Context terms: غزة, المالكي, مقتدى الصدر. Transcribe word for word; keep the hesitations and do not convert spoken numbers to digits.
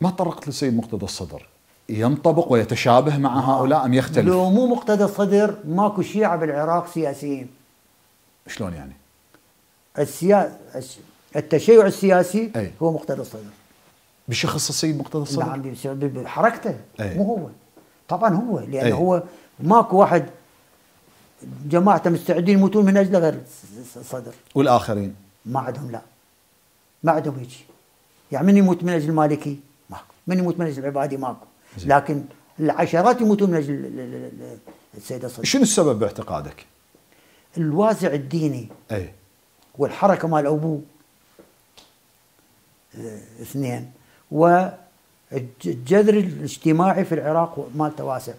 ما تطرقت للسيد مقتدى الصدر، ينطبق ويتشابه مع هؤلاء أم يختلف؟ لو مو مقتدى الصدر ماكو شيعة بالعراق سياسيين. شلون يعني؟ السيا... التشيع السياسي أي؟ هو مقتدى الصدر. بشخص السيد مقتدى الصدر؟ نعم، بحركته مو هو. طبعا هو لأنه أي؟ هو ماكو واحد جماعته مستعدين يموتون من أجله غير الصدر. والآخرين؟ ما عندهم، لا ما عندهم هيك. يعني من يموت من أجل المالكي؟ ماكو. من يموت من أجل العبادي؟ ماكو. زي. لكن العشرات يموتون من أجل السيد الصدر. شنو السبب باعتقادك؟ الوازع الديني أي؟ والحركة مال أبوه اثنين، والجذر الاجتماعي في العراق مال تواسع.